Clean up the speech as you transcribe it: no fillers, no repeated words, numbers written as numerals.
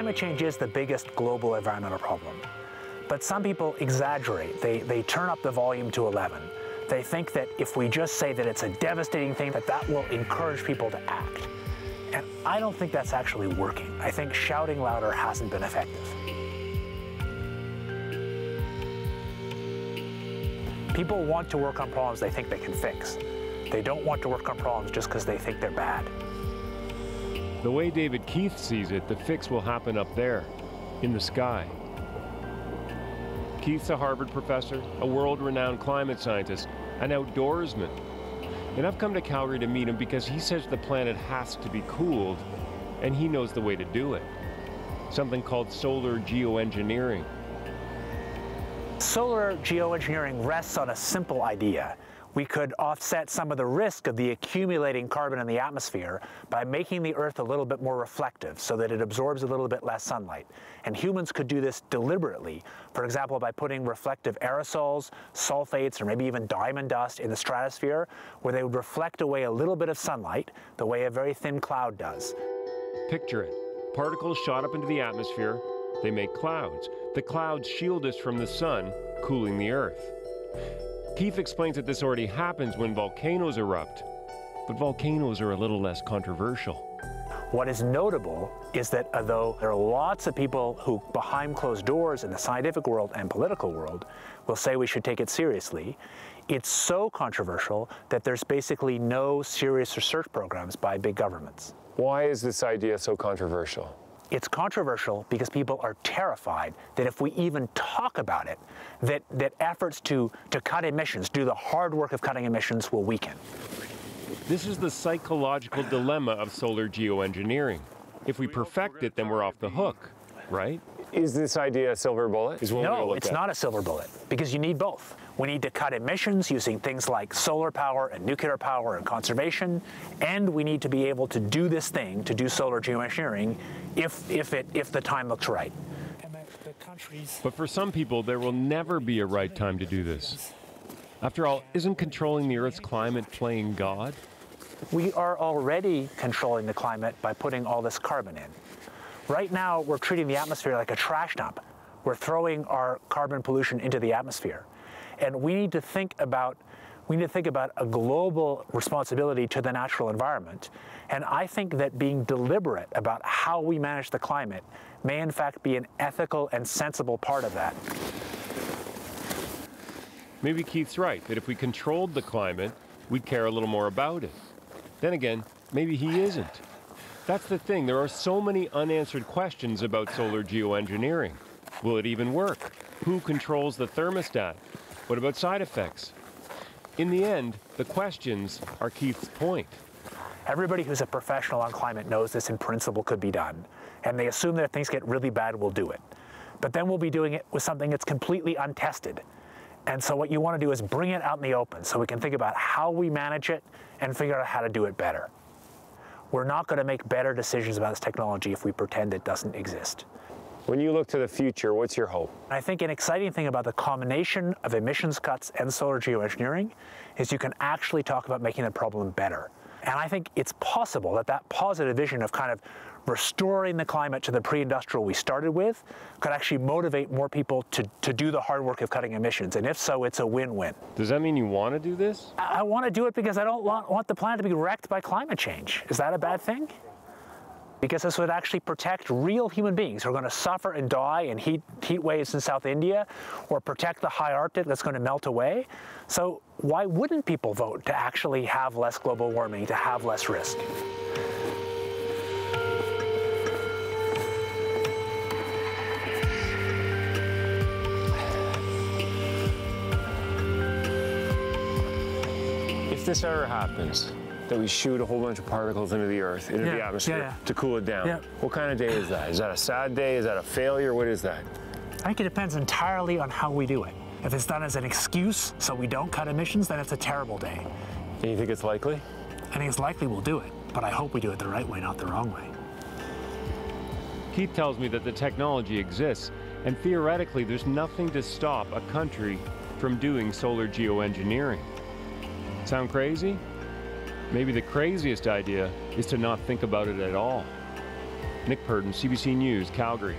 Climate change is the biggest global environmental problem, but some people exaggerate. They turn up the volume to 11. They think that if we just say that it's a devastating thing, that will encourage people to act. And I don't think that's actually working. I think shouting louder hasn't been effective. People want to work on problems they think they can fix. They don't want to work on problems just because they think they're bad. The way David Keith sees it, the fix will happen up there, in the sky. Keith's a Harvard professor, a world-renowned climate scientist, an outdoorsman. And I've come to Calgary to meet him because he says the planet has to be cooled, and he knows the way to do it. Something called solar geoengineering. Solar geoengineering rests on a simple idea. We could offset some of the risk of the accumulating carbon in the atmosphere by making the Earth a little bit more reflective so that it absorbs a little bit less sunlight. And humans could do this deliberately, for example, by putting reflective aerosols, sulfates, or maybe even diamond dust in the stratosphere, where they would reflect away a little bit of sunlight the way a very thin cloud does. Picture it. Particles shot up into the atmosphere. They make clouds. The clouds shield us from the sun, cooling the Earth. Keith explains that this already happens when volcanoes erupt, but volcanoes are a little less controversial. What is notable is that although there are lots of people who, behind closed doors in the scientific world and political world, will say we should take it seriously, it's so controversial that there's basically no serious research programs by big governments. Why is this idea so controversial? It's controversial because people are terrified that if we even talk about it, that efforts to cut emissions, do the hard work of cutting emissions, will weaken. This is the psychological dilemma of solar geoengineering. If we perfect it, then we're off the hook, right? Is this idea a silver bullet? No, it's not a silver bullet, because you need both. We need to cut emissions using things like solar power and nuclear power and conservation, and we need to be able to do this thing, to do solar geoengineering, if the time looks right. But for some people, there will never be a right time to do this. After all, isn't controlling the Earth's climate playing God? We are already controlling the climate by putting all this carbon in. Right now, we're treating the atmosphere like a trash dump. We're throwing our carbon pollution into the atmosphere. And we need to think about a global responsibility to the natural environment. And I think that being deliberate about how we manage the climate may in fact be an ethical and sensible part of that. Maybe Keith's right, that if we controlled the climate, we'd care a little more about it. Then again, maybe he isn't. That's the thing. There are so many unanswered questions about solar geoengineering. Will it even work? Who controls the thermostat? What about side effects? In the end, the questions are Keith's point. Everybody who's a professional on climate knows this in principle could be done, and they assume that if things get really bad, we'll do it. But then we'll be doing it with something that's completely untested. And so what you want to do is bring it out in the open so we can think about how we manage it and figure out how to do it better. We're not going to make better decisions about this technology if we pretend it doesn't exist. When you look to the future, what's your hope? I think an exciting thing about the combination of emissions cuts and solar geoengineering is you can actually talk about making the problem better. And I think it's possible that that positive vision of kind of restoring the climate to the pre-industrial we started with could actually motivate more people to do the hard work of cutting emissions. And if so, it's a win-win. Does that mean you want to do this? I want to do it because I don't want the planet to be wrecked by climate change. Is that a bad thing? Because this would actually protect real human beings who are going to suffer and die in heat waves in South India, or protect the high Arctic that's going to melt away. So why wouldn't people vote to actually have less global warming, to have less risk? If this ever happens, that we shoot a whole bunch of particles into the Earth, into the atmosphere, to cool it down. Yeah. What kind of day is that? Is that a sad day? Is that a failure? What is that? I think it depends entirely on how we do it. If it's done as an excuse so we don't cut emissions, then it's a terrible day. And you think it's likely? I think it's likely we'll do it, but I hope we do it the right way, not the wrong way. Keith tells me that the technology exists, and theoretically there's nothing to stop a country from doing solar geoengineering. Sound crazy? Maybe the craziest idea is to not think about it at all. Nick Purdon, CBC News, Calgary.